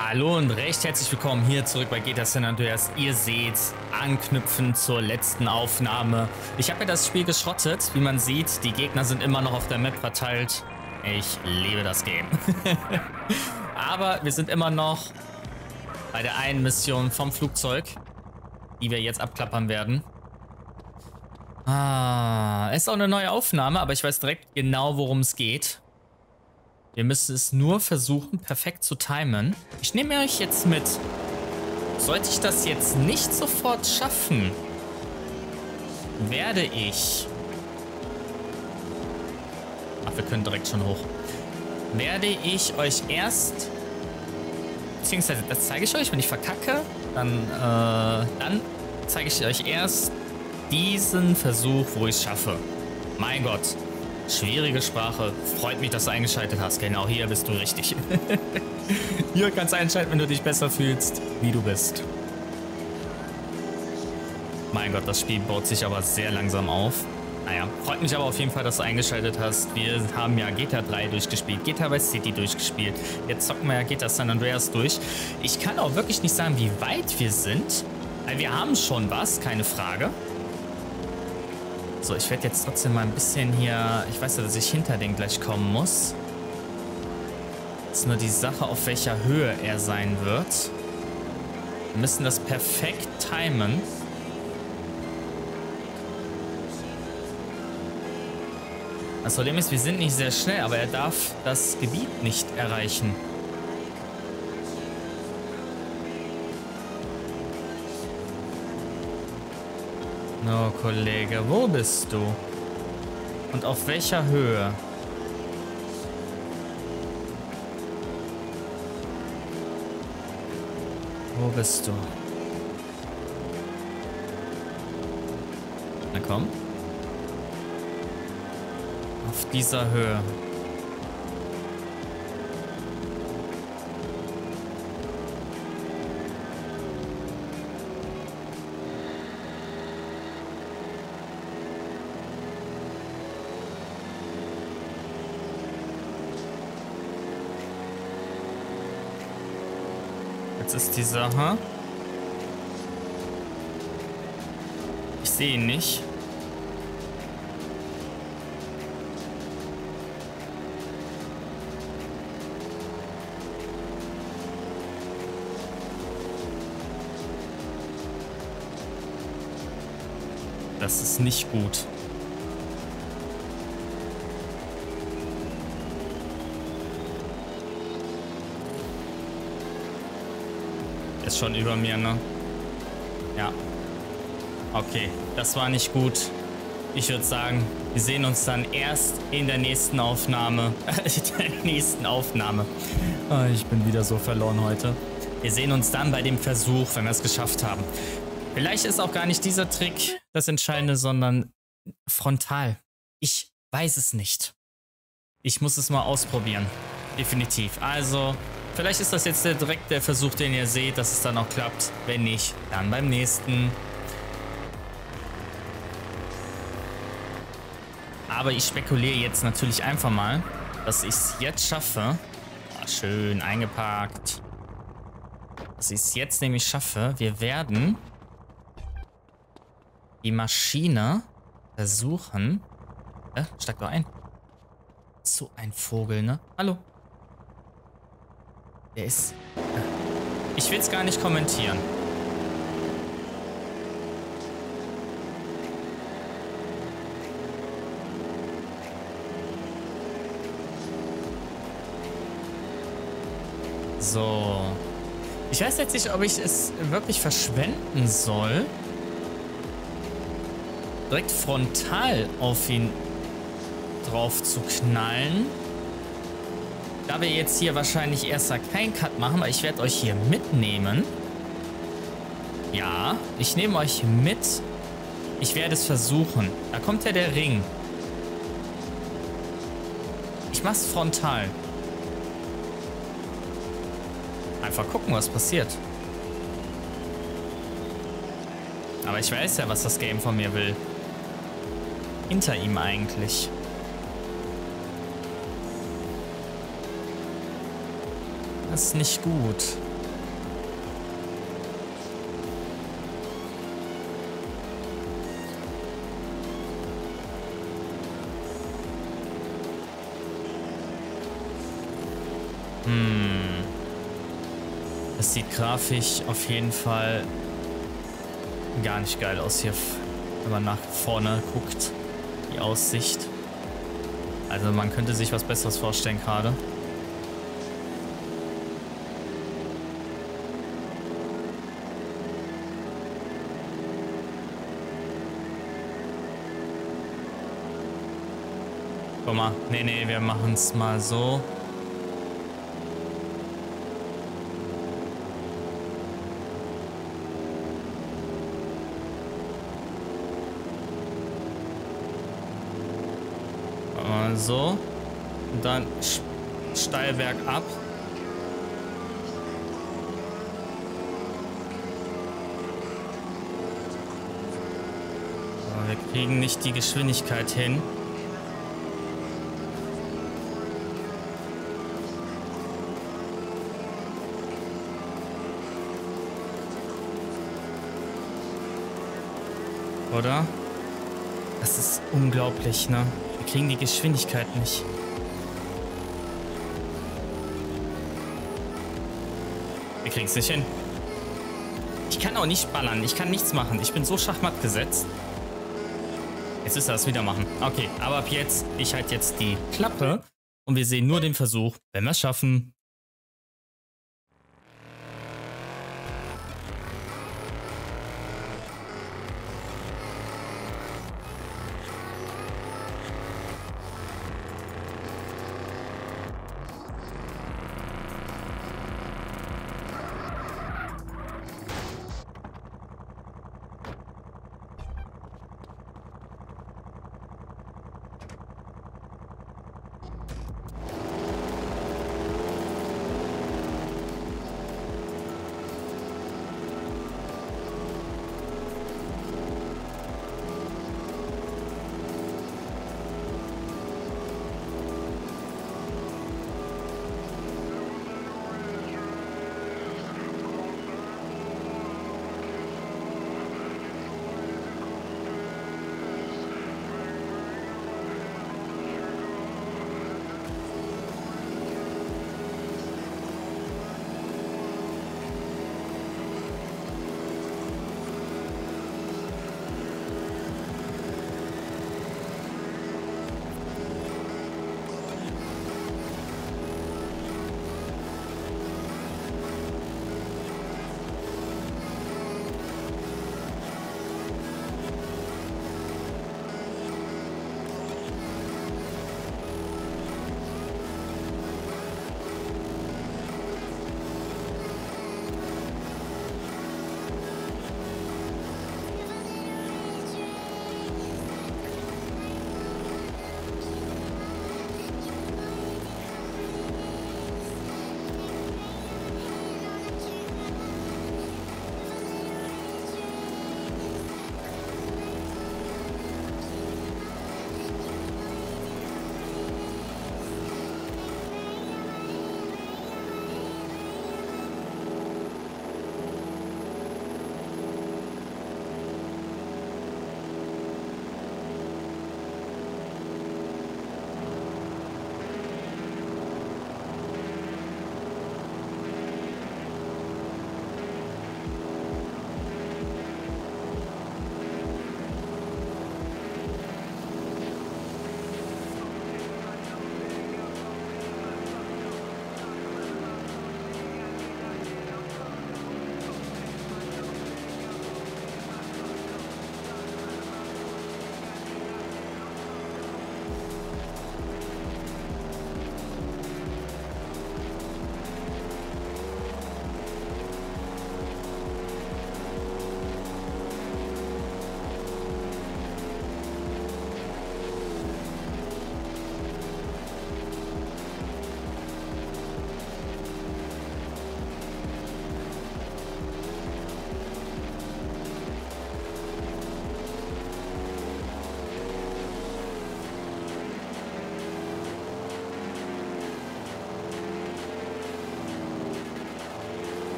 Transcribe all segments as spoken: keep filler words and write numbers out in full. Hallo und recht herzlich willkommen hier zurück bei G T A San Andreas. Ihr seht, anknüpfend zur letzten Aufnahme. Ich habe ja das Spiel geschrottet. Wie man sieht, die Gegner sind immer noch auf der Map verteilt. Ich liebe das Game. Aber wir sind immer noch bei der einen Mission vom Flugzeug, die wir jetzt abklappern werden. Ah, ist auch eine neue Aufnahme, aber ich weiß direkt genau, worum es geht. Wir müssen es nur versuchen, perfekt zu timen. Ich nehme euch jetzt mit. Sollte ich das jetzt nicht sofort schaffen, werde ich... Ach, wir können direkt schon hoch. Werde ich euch erst... Beziehungsweise, das zeige ich euch, wenn ich verkacke. Dann, äh, dann zeige ich euch erst diesen Versuch, wo ich es schaffe. Mein Gott. Schwierige Sprache. Freut mich, dass du eingeschaltet hast. Genau, hier bist du richtig. Hier kannst du einschalten, wenn du dich besser fühlst, wie du bist. Mein Gott, das Spiel baut sich aber sehr langsam auf. Naja, freut mich aber auf jeden Fall, dass du eingeschaltet hast. Wir haben ja G T A drei durchgespielt, G T A Vice City durchgespielt. Jetzt zocken wir ja G T A San Andreas durch. Ich kann auch wirklich nicht sagen, wie weit wir sind. Weil wir haben schon was, keine Frage. So, ich werde jetzt trotzdem mal ein bisschen hier... Ich weiß ja, dass ich hinter den gleich kommen muss. Ist nur die Sache, auf welcher Höhe er sein wird. Wir müssen das perfekt timen. Das Problem ist, wir sind nicht sehr schnell, aber er darf das Gebiet nicht erreichen. No, Kollege, wo bist du? Und auf welcher Höhe? Wo bist du? Na komm. Auf dieser Höhe. Ist die Sache. Ich sehe ihn nicht. Das ist nicht gut. Ist schon über mir, ne? Ja. Okay, das war nicht gut. Ich würde sagen, wir sehen uns dann erst in der nächsten Aufnahme. In der nächsten Aufnahme. Oh, ich bin wieder so verloren heute. Wir sehen uns dann bei dem Versuch, wenn wir es geschafft haben. Vielleicht ist auch gar nicht dieser Trick das Entscheidende, sondern frontal. Ich weiß es nicht. Ich muss es mal ausprobieren. Definitiv. Also... Vielleicht ist das jetzt der, direkt der Versuch, den ihr seht, dass es dann auch klappt. Wenn nicht, dann beim nächsten. Aber ich spekuliere jetzt natürlich einfach mal, dass ich es jetzt schaffe. Oh, schön eingepackt. Dass ich es jetzt nämlich schaffe. Wir werden die Maschine versuchen. Äh, steig doch ein. So ein Vogel, ne? Hallo. Der ist... Ich will es gar nicht kommentieren. So. Ich weiß jetzt nicht, ob ich es wirklich verschwenden soll. Direkt frontal auf ihn drauf zu knallen. Da wir jetzt hier wahrscheinlich erstmal keinen Cut machen, weil ich werde euch hier mitnehmen. Ja, ich nehme euch mit. Ich werde es versuchen. Da kommt ja der Ring. Ich mach's frontal. Einfach gucken, was passiert. Aber ich weiß ja, was das Game von mir will. Hinter ihm eigentlich. Das ist nicht gut. Hm. Das sieht grafisch auf jeden Fall gar nicht geil aus hier, wenn man nach vorne guckt, die Aussicht. Also man könnte sich was Besseres vorstellen gerade. Guck mal, nee, nee, wir machen es mal so. So, und dann steil bergab. Aber wir kriegen nicht die Geschwindigkeit hin. Oder? Das ist unglaublich, ne? Wir kriegen die Geschwindigkeit nicht. Wir kriegen es nicht hin. Ich kann auch nicht ballern. Ich kann nichts machen. Ich bin so schachmatt gesetzt. Jetzt ist er das wieder machen. Okay, aber ab jetzt, ich halte jetzt die Klappe und wir sehen nur den Versuch, wenn wir es schaffen.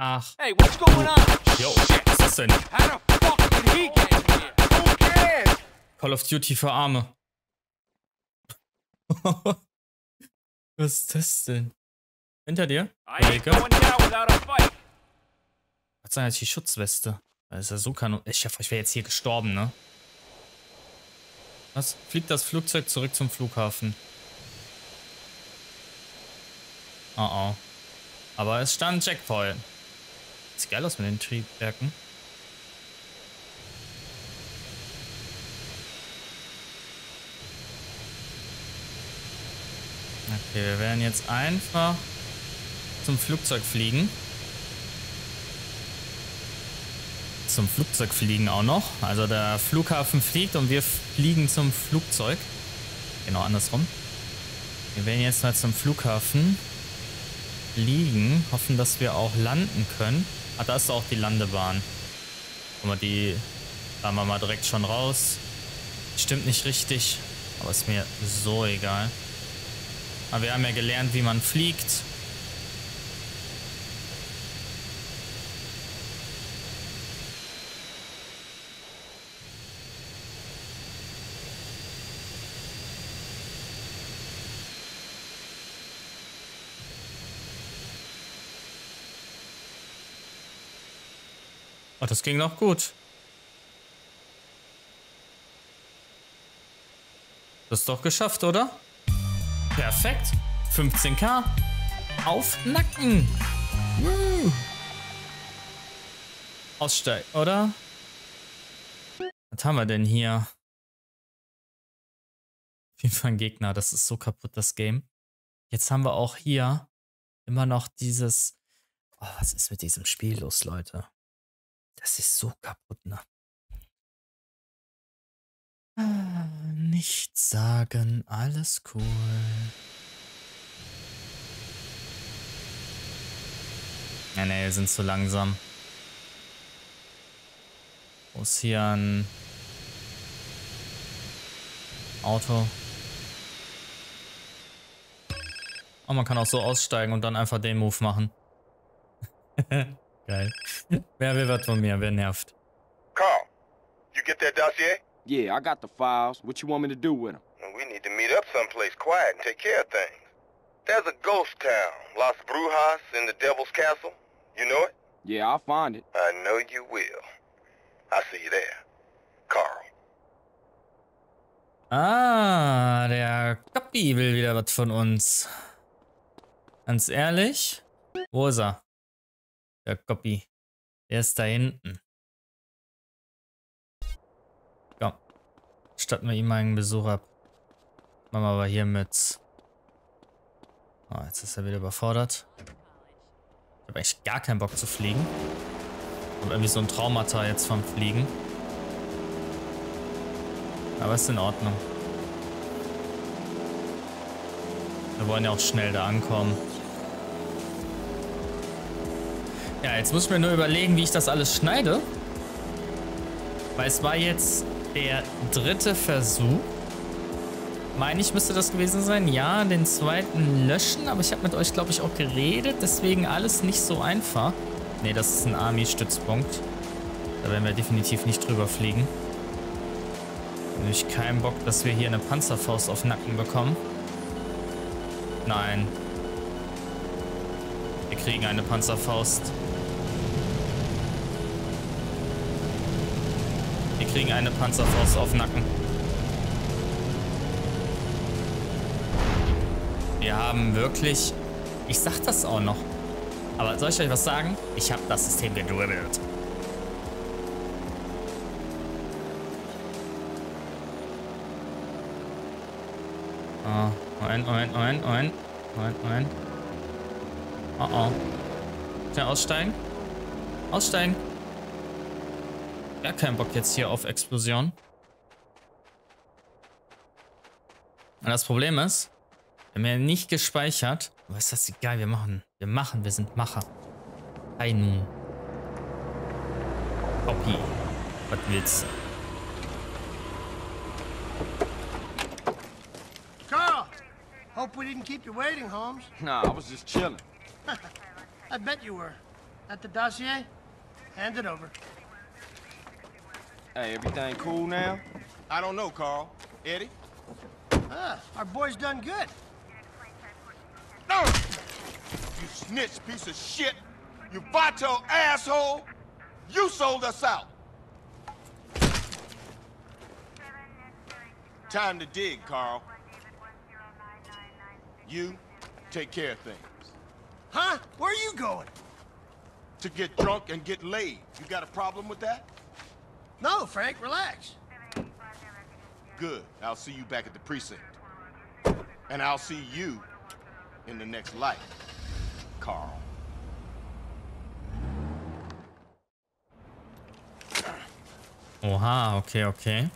Ach. Hey, what's going on? Yo, was ist denn? How the fuck did he get here? Who cares? Call of Duty für Arme. Was ist das denn? Hinter dir? Was sagen jetzt die Schutzweste? Das ist ja so kanon. Ich hoffe, ich wäre jetzt hier gestorben, ne? Was? Fliegt das Flugzeug zurück zum Flughafen? Oh oh. Aber es stand Checkpoint. Sieht geil aus mit den Triebwerken. Okay, wir werden jetzt einfach zum Flugzeug fliegen. Zum Flugzeug fliegen auch noch. Also der Flughafen fliegt und wir fliegen zum Flugzeug. Genau andersrum. Wir werden jetzt mal zum Flughafen fliegen. Hoffen, dass wir auch landen können. Ah, da ist auch die Landebahn. Guck mal, die fahren wir mal direkt schon raus. Stimmt nicht richtig, aber ist mir so egal. Aber wir haben ja gelernt, wie man fliegt. Oh, das ging noch gut. Das ist doch geschafft, oder? Perfekt. fünfzehntausend. Auf Nacken. Woo. Aussteigen, oder? Was haben wir denn hier? Auf jeden Fall ein Gegner. Das ist so kaputt, das Game. Jetzt haben wir auch hier immer noch dieses... Oh, was ist mit diesem Spiel los, Leute? Das ist so kaputt, ne? Ah, nichts sagen, alles cool. Ne, ne, wir sind zu langsam. Wo ist hier ein Auto? Oh, man kann auch so aussteigen und dann einfach den Move machen. Geil. Wer will was von mir? Wer nervt? Carl, you get that dossier? Yeah, I got the files. What you want me to do with them? We need to meet up someplace quiet and take care of things. There's a ghost town, Las Brujas in the Devil's Castle. You know it? Yeah, I'll find it. I know you will. I'll see you there. Carl. Ah, der Kapi will wieder was von uns. Ganz ehrlich? Wo ist er? Der Kapi. Der ist da hinten. Komm. Statten wir ihm mal einen Besuch ab. Machen wir aber hier mit. Oh, jetzt ist er wieder überfordert. Ich habe eigentlich gar keinen Bock zu fliegen. Ich habe irgendwie so ein Traumata jetzt vom Fliegen. Aber ist in Ordnung. Wir wollen ja auch schnell da ankommen. Ja, jetzt muss ich mir nur überlegen, wie ich das alles schneide. Weil es war jetzt der dritte Versuch. Meine ich, müsste das gewesen sein. Ja, den zweiten löschen. Aber ich habe mit euch, glaube ich, auch geredet. Deswegen alles nicht so einfach. Ne, das ist ein Army-Stützpunkt. Da werden wir definitiv nicht drüber fliegen. Da habe ich keinen Bock, dass wir hier eine Panzerfaust auf den Nacken bekommen. Nein. Wir kriegen eine Panzerfaust. Wir kriegen eine Panzerfaust auf den Nacken. Wir haben wirklich... Ich sag das auch noch. Aber soll ich euch was sagen? Ich habe das System gedribbelt. Oh, Moment, Moment, Moment, Moment, Moment, Moment. Oh oh. Schnell aussteigen. Aussteigen. Gar keinen Bock jetzt hier auf Explosion. Und das Problem ist, wir haben ja nicht gespeichert. Aber ist das egal, wir machen. Wir machen, wir sind Macher. Hi nun. Copy. Was willst du? Carl! Hope we didn't keep you waiting, Holmes. Nah, I was just chilling. I bet you were. At the dossier? Hand it over. Hey, everything cool now? I don't know, Carl. Eddie? Ah, our boy's done good. No! You snitch piece of shit! You vato asshole! You sold us out! Time to dig, Carl. You take care of things. Huh? Where are you going? To get drunk and get laid. You got a problem with that? No, Frank, relax. Good. I'll see you back at the precinct. And I'll see you in the next life, Carl. Oha, okay, okay.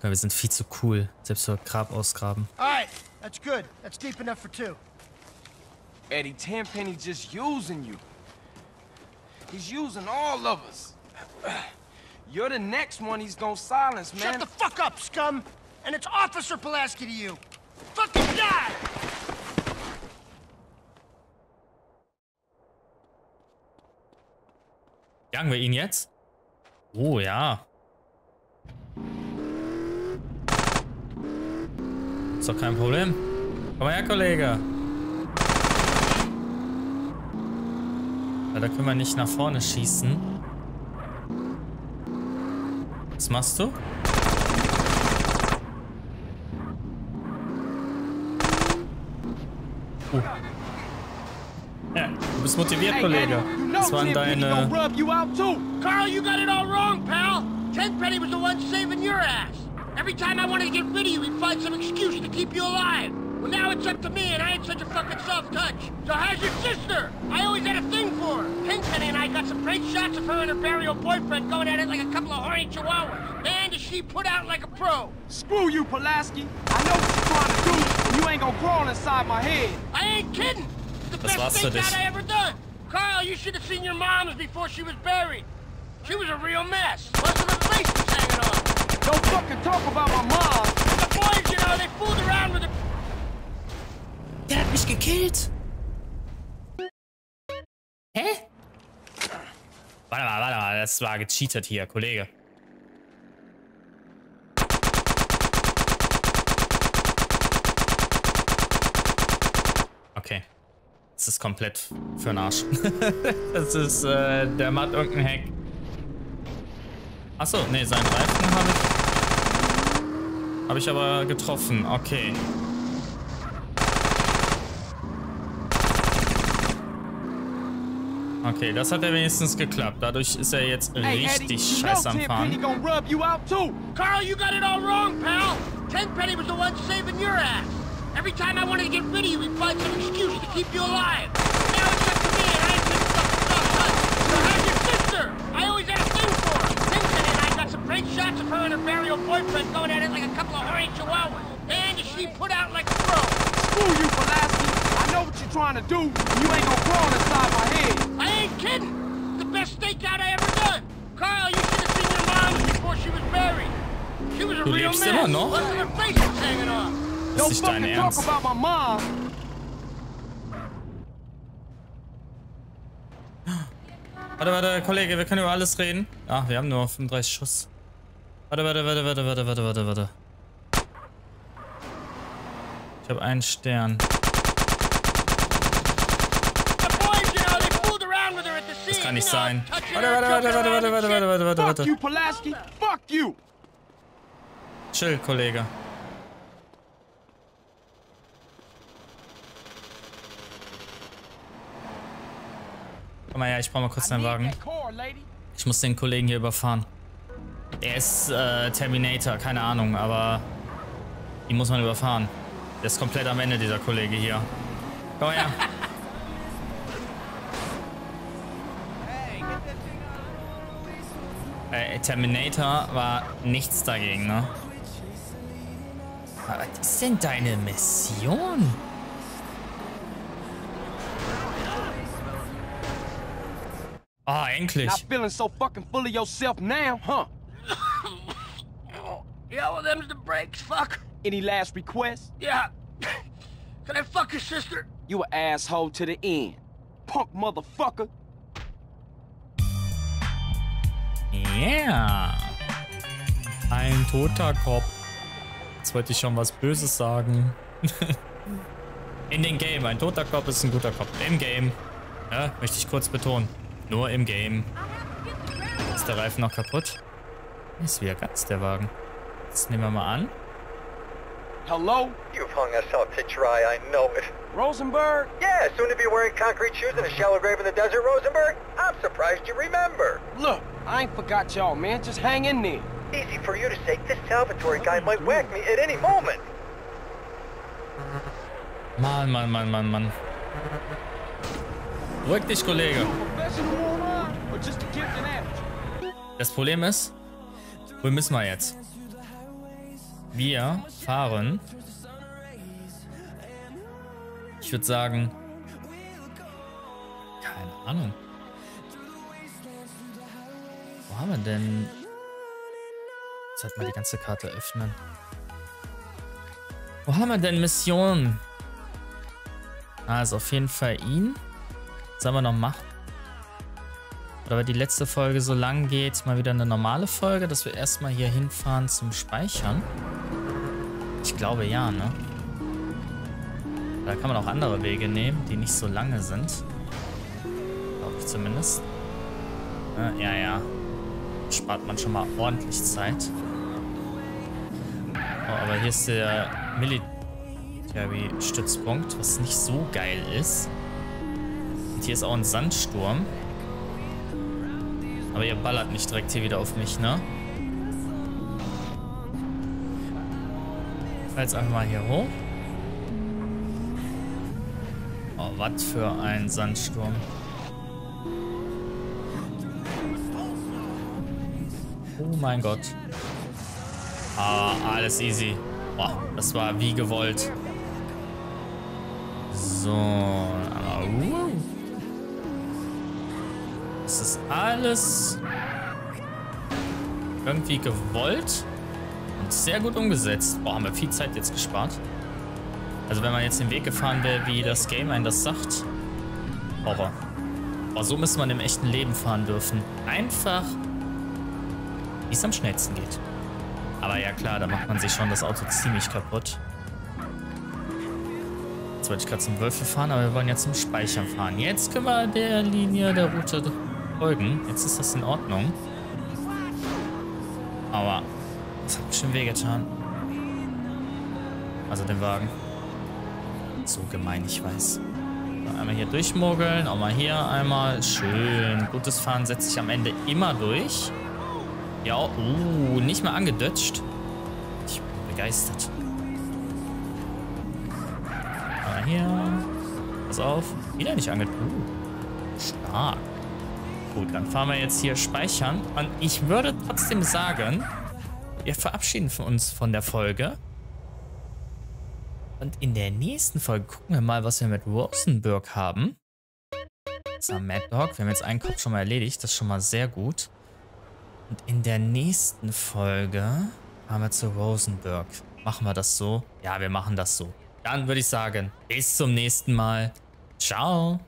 Wir sind viel zu cool, selbst für Grab ausgraben. Alright, that's good. That's deep enough for two. Eddie Tenpenny just using you. He's using all of us. You're the next one he's gonna silence, man. Shut the fuck up, scum! And it's Officer Pulaski to you. Fucking die! Jagen wir ihn jetzt? Oh ja. Ist doch kein Problem. Komm mal her, Kollege. Ja, da können wir nicht nach vorne schießen. Was machst du? Oh. Ja, du bist motiviert, Kollege. Das waren deine... Carl, you got it all wrong, pal. Tenpenny was the one saving your ass. Every time I wanted to get rid of you, he'd find some excuse to keep you alive. Well, now it's up to me, and I ain't such a fucking soft touch. So how's your sister? I always had a thing for her. Tenpenny and I got some great shots of her and her burial boyfriend going at it like a couple of horny chihuahuas. Man, does she put out like a pro. Screw you, Pulaski. I know what you're trying to do, and you ain't gonna crawl inside my head. I ain't kidding. It's the best thing that I ever done. Carl, you should have seen your mom's before she was buried. She was a real mess. Most of her face was hanging on. Don't fucking talk about my mom. The boys, you know, they fooled around with the... Der hat mich gekillt. Hä? Warte mal, warte mal. Das war gecheatet hier, Kollege. Okay. Das ist komplett für den Arsch. Das ist, äh, der macht irgendeinen Hack. Achso, nee, seinen Reifen habe ich... Habe ich aber getroffen. Okay. Okay, das hat ja wenigstens geklappt. Dadurch ist er jetzt richtig scheiße am Fahren. Carl, you got it all wrong, pal. Tenpenny was the one saving your ass. Every time I wanted to get rid of you, we find some excuse to keep you alive. Now it's up to me, and I ain't gonna fucking stop her. So how's your sister? I always had a thing for her. Tenpenny and I got some great shots of her and her burial boyfriend going at it like a couple of horny chihuahuas. Man, did she put out like a pro. Screw you, Pulaski. I know what you're trying to do. You ain't gonna crawl inside my head. Kidding. The best stakeout I ever done. Carl, you should have seen your mom before she was buried. She was a du real mess. Immer noch? Her face was hanging off. Don't fucking talk about my mom. Warte, warte, Kollege, wir können über alles reden. Ach, wir haben nur fünfunddreißig Schuss. Warte, warte, warte, warte, warte, warte, warte, warte. Ich habe einen Stern. Das kann nicht sein. Warte, warte, warte, warte, warte, warte, warte, warte, warte, warte. Fuck you, Pulaski. Fuck you. Chill, Kollege. Komm mal her, ich brauche mal kurz deinen Wagen. Ich muss den Kollegen hier überfahren. Er ist äh, Terminator, keine Ahnung, aber ihn muss man überfahren. Der ist komplett am Ende, dieser Kollege hier. Komm her. Terminator war nichts dagegen, ne? Aber was ist denn deine Mission? Ah, oh, endlich. Not feeling so fucking full of yourself now, huh? Yeah, well, them's the brakes, fuck. Any last request? Yeah. Can I fuck your sister? You an asshole to the end. Punk motherfucker. Yeah. Ein toter Kopf. Jetzt wollte ich schon was Böses sagen. In den Game. Ein toter Kopf ist ein guter Kopf. Im Game. Ja, möchte ich kurz betonen. Nur im Game. Ist der Reifen noch kaputt? Ist wieder ganz der Wagen. Jetzt nehmen wir mal an. Hello? You've hung us out to dry, I know it. Rosenberg? Yeah, soon to be wearing concrete shoes in a shallow grave in the desert, Rosenberg. I'm surprised you remember. Look, I ain't forgot y'all, man. Just hang in there. Easy for you to say. This Salvatore guy might whack me at any moment. Mann, Mann, Mann, Mann, Mann. Rück dich, Kollege. Das Problem ist, wo müssen wir jetzt? Wir fahren, ich würde sagen, keine Ahnung, wo haben wir denn, sollten wir die ganze Karte öffnen, wo haben wir denn Missionen? Ah, ist auf jeden Fall ihn, was haben wir noch gemacht? Oder weil die letzte Folge so lang geht, mal wieder eine normale Folge, dass wir erstmal hier hinfahren zum Speichern. Ich glaube ja, ne? Da kann man auch andere Wege nehmen, die nicht so lange sind. Glaube ich zumindest. Äh, ja, ja. Spart man schon mal ordentlich Zeit. Oh, aber hier ist der Militärstützpunkt, was nicht so geil ist. Und hier ist auch ein Sandsturm. Aber ihr ballert nicht direkt hier wieder auf mich, ne? Jetzt einfach mal hier hoch. Oh, was für ein Sandsturm. Oh mein Gott. Ah, alles easy. Boah, das war wie gewollt. So. Uh. Das ist alles irgendwie gewollt und sehr gut umgesetzt. Boah, haben wir viel Zeit jetzt gespart. Also wenn man jetzt den Weg gefahren wäre, wie das Game einem das sagt. Horror. Boah, so müsste man im echten Leben fahren dürfen. Einfach, wie es am schnellsten geht. Aber ja klar, da macht man sich schon das Auto ziemlich kaputt. Jetzt wollte ich gerade zum Wölfe fahren, aber wir wollen jetzt zum Speichern fahren. Jetzt können wir der Linie, der Route folgen. Jetzt ist das in Ordnung. Aua. Das hat bestimmt wehgetan. Also den Wagen. So gemein, ich weiß. Dann einmal hier durchmogeln, auch mal hier einmal. Schön. Gutes Fahren setzt sich am Ende immer durch. Ja, uh, nicht mal angedutscht. Ich bin begeistert. Mal hier. Pass auf. Wieder nicht angedutscht. Uh, stark. Gut, dann fahren wir jetzt hier speichern. Und ich würde trotzdem sagen, wir verabschieden uns von der Folge. Und in der nächsten Folge gucken wir mal, was wir mit Rosenberg haben. Das war Mad Dog. Wir haben jetzt einen Kopf schon mal erledigt. Das ist schon mal sehr gut. Und in der nächsten Folge fahren wir zu Rosenberg. Machen wir das so? Ja, wir machen das so. Dann würde ich sagen, bis zum nächsten Mal. Ciao.